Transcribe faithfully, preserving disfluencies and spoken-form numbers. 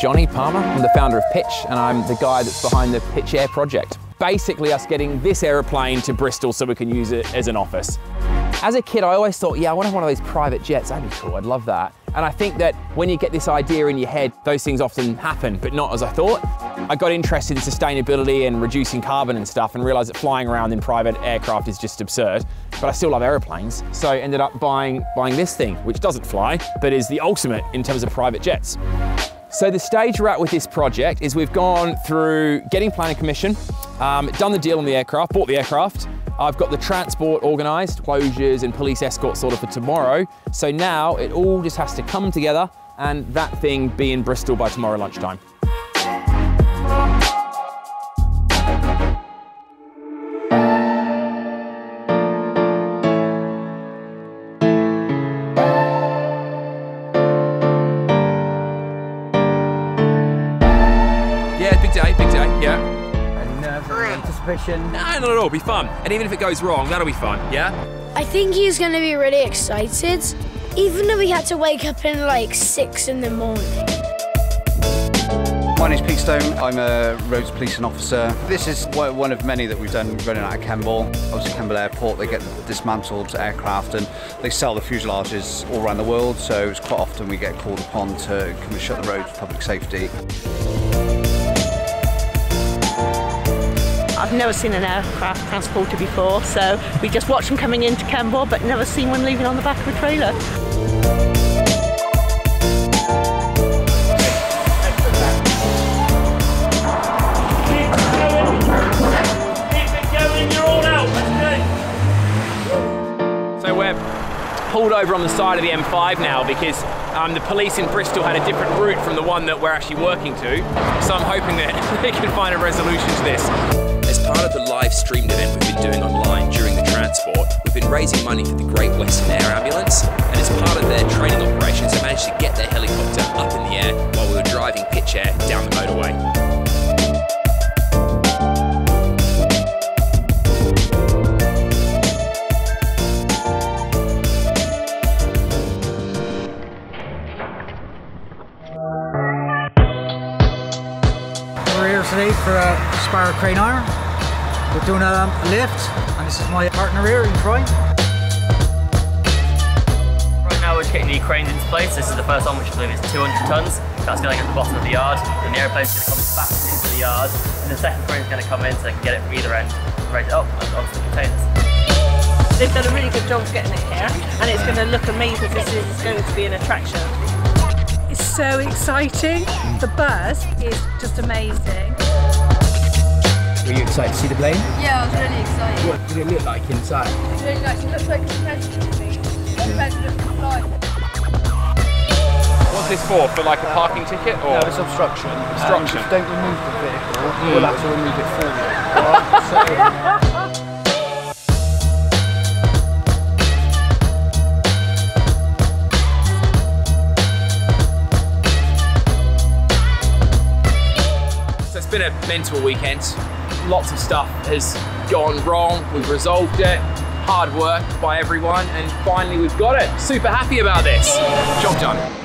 Johnny Palmer. I'm the founder of Pitch and I'm the guy that's behind the PYTCH Air project. Basically us getting this aeroplane to Bristol so we can use it as an office. As a kid, I always thought, yeah, I want to have one of those private jets. That'd be cool, I'd love that. And I think that when you get this idea in your head, those things often happen, but not as I thought. I got interested in sustainability and reducing carbon and stuff and realized that flying around in private aircraft is just absurd, but I still love airplanes. So I ended up buying, buying this thing, which doesn't fly, but is the ultimate in terms of private jets. So the stage we're at with this project is we've gone through getting planning commission, um, done the deal on the aircraft, bought the aircraft. I've got the transport organised, closures and police escort sorted for tomorrow. So now it all just has to come together and that thing be in Bristol by tomorrow lunchtime. No, not at all, be fun. And even if it goes wrong, that'll be fun, yeah? I think he's gonna be really excited, even though we had to wake up in like six in the morning. My name's Pete Stone, I'm a roads policing officer. This is one of many that we've done running out of Kemble. Obviously Kemble Airport, they get dismantled aircraft and they sell the fuselages all around the world, so it's quite often we get called upon to come and shut the road for public safety. I've never seen an aircraft transporter before, so we just watched them coming into Kemble, but never seen one leaving on the back of a trailer. Keep it going, keep it going, you're all out, let's go. So we're pulled over on the side of the M five now because Um, the police in Bristol had a different route from the one that we're actually working to, so I'm hoping that they can find a resolution to this. As part of the live streamed event we've been doing online during the transport, we've been raising money for the Great Western Air Ambulance, and as part of their training operations, they managed to get their helicopter up in the air while we were driving PYTCH Air down the motorway. Today for a Sparrow Crane Iron. We're doing a lift, and this is my partner here in Troy. Right now we're getting the cranes into place. This is the first one, which I believe is two hundred tonnes. That's going to go at the bottom of the yard, and the airplane's going to come back into the yard, and the second crane's going to come in so they can get it from either end, raise it up, and onto the containers. They've done a really good job of getting it here, and it's going to look amazing. This is going to be an attraction. It's so exciting. The buzz is just amazing. Were you excited to see the plane? Yeah, I was really excited. What did it look like inside? It's really nice. It looks like it's measured to me. It's measured to fly. What's this for? For like a parking ticket or? No, it's obstruction. Obstruction. Um, don't remove the vehicle, mm. We'll have to remove it for you. Right? So, it's been a mental weekend. Lots of stuff has gone wrong. We've resolved it. Hard work by everyone, and finally we've got it. Super happy about this. Job done.